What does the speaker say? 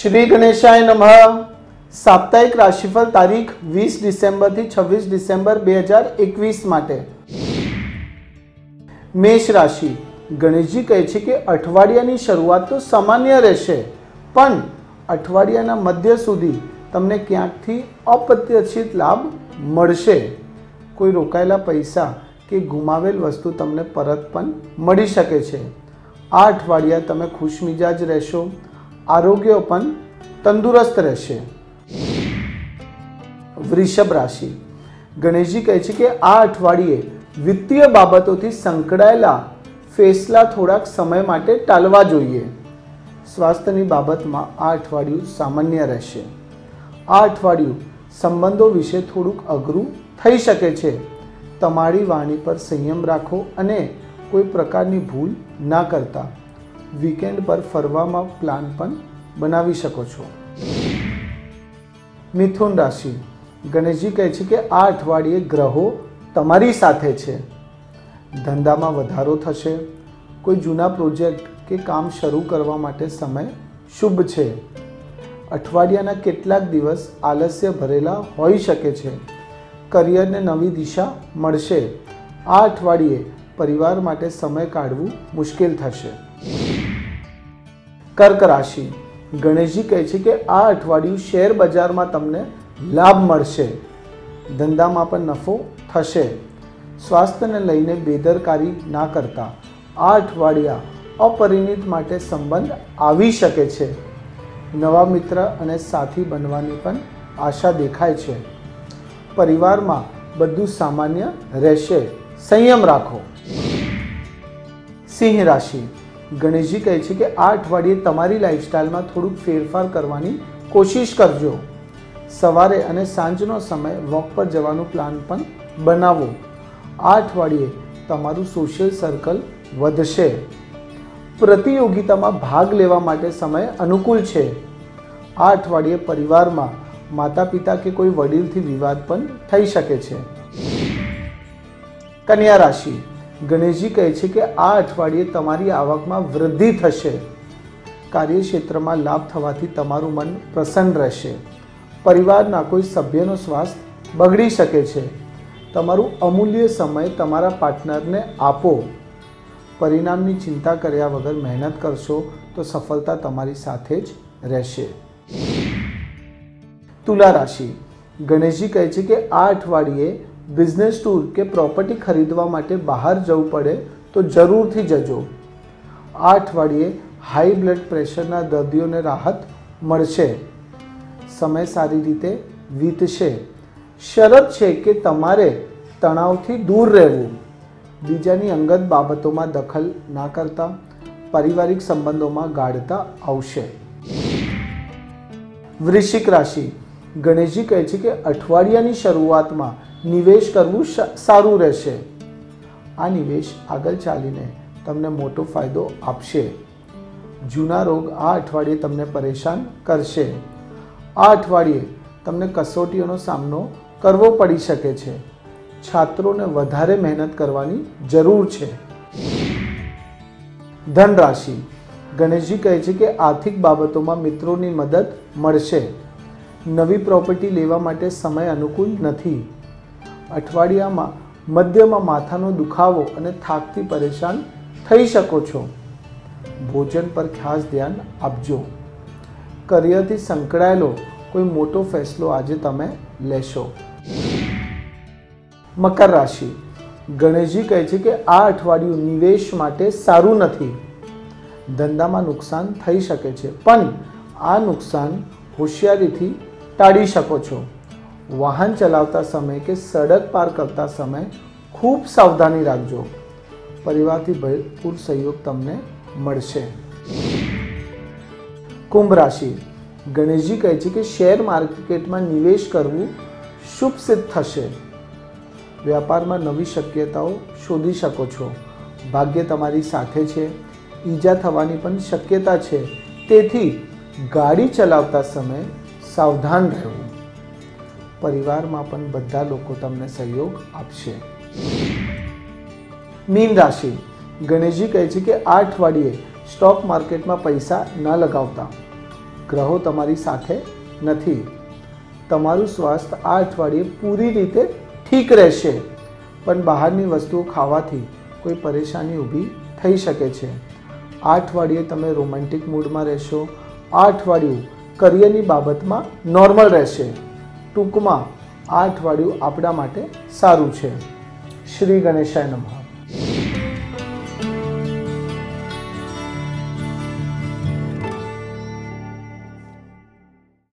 श्री गणेशाय नमः। साप्ताहिक राशिफल तारीख 20 डिसेम्बर थी 26 डिसेम्बर 2021 माटे। मेष राशि। गणेश जी कहे छे के अठवाडियानी शरूआत तो सामान्य रहेशे, पण अठवाडियाना मध्य सुधी तमने क्यांकथी अप्रत्याशित लाभ मळशे। कोई रोकायेला पैसा के गुमावेल वस्तु तमने परत पण मळी शके छे। आ अठवाडिया तमे खुश मिजाज रहेशो, आरोग्य पण तंदुरस्त रहेशे। वृषभ राशि। गणेश जी कहे छे के आ अठवाडिये वित्तीय बाबतोथी संकळायेला फैसला थोड़ा समय माटे टाळवा जोईए। स्वास्थ्यनी बाबतमां आ अठवाडियुं सामान्य रहेशे। आ अठवाडियुं संबंधों विषे थोड़ुंक अघरू थई शके छे। तमारी वाणी पर संयम राखो अने कोई प्रकारनी भूल ना करता। वीकेंड पर फरवामां प्लान पण बनावी शको छो। मिथुन राशि। गणेश जी कहे छे के आ अठवाडिये ग्रहो तमारी साथे छे। धंधामां वधारो थशे। कोई जूना प्रोजेक्ट के काम शरू करवा माटे समय शुभ छे। अठवाडियाना केटलाक दिवस आलस्य भरेला होई शके छे। करियर ने नवी दिशा मळशे। आ अठवाडिये परिवार माटे समय काढवू मुश्किल थशे। कर्क राशि। गणेश जी कहे छे के आ अठवाडियुं शेर बजार में तमने लाभ मळशे। धंधा में पण नफो थशे। स्वास्थ्य ने लईने बेदरकारी ना करता। आ अठवाडिया अपरिणित माटे संबंध आवी शके छे। नवा मित्र अने साथी बनवानी पण आशा देखाय छे। परिवार में बधुं सामान्य रहेशे, संयम राखो। सिंह राशि। गणेश जी कहे छे के आ अठवाडिये तमारी लाइफस्टाइल में थोड़ुं फेरफार करवानी कोशिश करजो। सवारे अने सांजनो समय वॉक पर जवानुं प्लान पण बनावो। आ अठवाडिये तमारुं सोशियल सर्कल वधशे। प्रतियोगिता में भाग लेवा माटे समय अनुकूल छे। आ अठवाडिये परिवार में माता पिता के कोई वडील थी विवाद पण थई शके छे। कन्या राशि। गणेश जी कहे छे के आ अठवाडिये तमारी आवक में वृद्धि थशे। कार्यक्षेत्र में लाभ थवाथी तमारुं मन प्रसन्न रहेशे। परिवारना कोई सभ्यनो स्वास्थ्य बगड़ी शके छे। तमारुं अमूल्य समय तमारा पार्टनरने आपो। परिणामनी चिंता कर्या वगर मेहनत करशो तो सफलता तमारी साथे ज रहेशे। तुला राशि। गणेश जी कहे छे के आ अठवाडिये बिजनेस टूर के प्रॉपर्टी खरीदवा माटे बहार जवुं पड़े तो जरूर थी जजो। आ अठवाडिये हाई ब्लड प्रेशरना दर्दीओने राहत मळशे। समय सारी रीते वीतशे। शरत छे के तमारे तणावथी दूर रहेवुं। बीजानी अंगत बाबतों में दखल ना करता। पारिवारिक संबंधों में गाढ़ता आवशे। वृश्चिक राशि। गणेश जी कहे छे के अठवाडियानी शरूआत में निवेश करवू सारू रहेशे। आ निवेश आगळ चालीने तमने मोटो फायदो आपशे। जूना रोग आ अठवाडिये तमने परेशान करशे। आ अठवाडिये तमने कसोटीओनो सामनो करवो पड़ी शके छे। छात्रों ने वधारे मेहनत करवानी जरूर छे। धन राशि। गणेश जी कहे छे के आर्थिक बाबतों में मित्रों की मदद मळशे। नवी प्रॉपर्टी लेवा माटे समय अनुकूल नहीं। अठवाडिया में मध्य में माथानो दुखावो अने थाकती परेशान थई शको छो। भोजन पर खास ध्यान आपजो। करियर थी संकळायेलो कोई मोटो फैसलो आजे तमे लेशो। मकर राशि। गणेश जी कहे छे के आ अठवाडियु निवेश माटे सारू नथी। धंधा में नुकसान थई शके छे, पण आ नुकसान होशियारी थी टाळी शको छो। वाहन चलावता समय के सड़क पार करता समय खूब सावधानी राखजो। परिवार थी भरपूर सहयोग तमने मळशे। कुंभ राशि। गणेश जी कहे छे के शेर मार्केट में निवेश करवू शुभ सिद्ध थशे। व्यापार में नवी शक्यताओं शोधी शको छो। भाग्य तमारी साथे छे। ईजा थवानी पण शक्यता छे, तेथी गाड़ी चलावता समय सावधान रहेवुं। परिवार में पण बधा लोको तमने सहयोग आपशे। मीन राशि। गणेश जी कहे छे के आ अठवाडिये स्टॉक मार्केट में पैसा न लगावता। ગ્રહો તમારી સાથે નથી। તમારું સ્વાસ્થ્ય આ અઠવાડિયે પૂરી રીતે ઠીક રહેશે, પણ બહારની વસ્તુઓ ખાવાથી કોઈ પરેશાની ઊભી થઈ શકે છે। આ અઠવાડિયે તમે રોમેન્ટિક મૂડમાં રહેશો। આ અઠવાડિયું કરિયરની બાબતમાં નોર્મલ રહેશે। ટૂંકમાં આ અઠવાડિયું આપણા માટે સારું છે। શ્રી ગણેશાય નમઃ।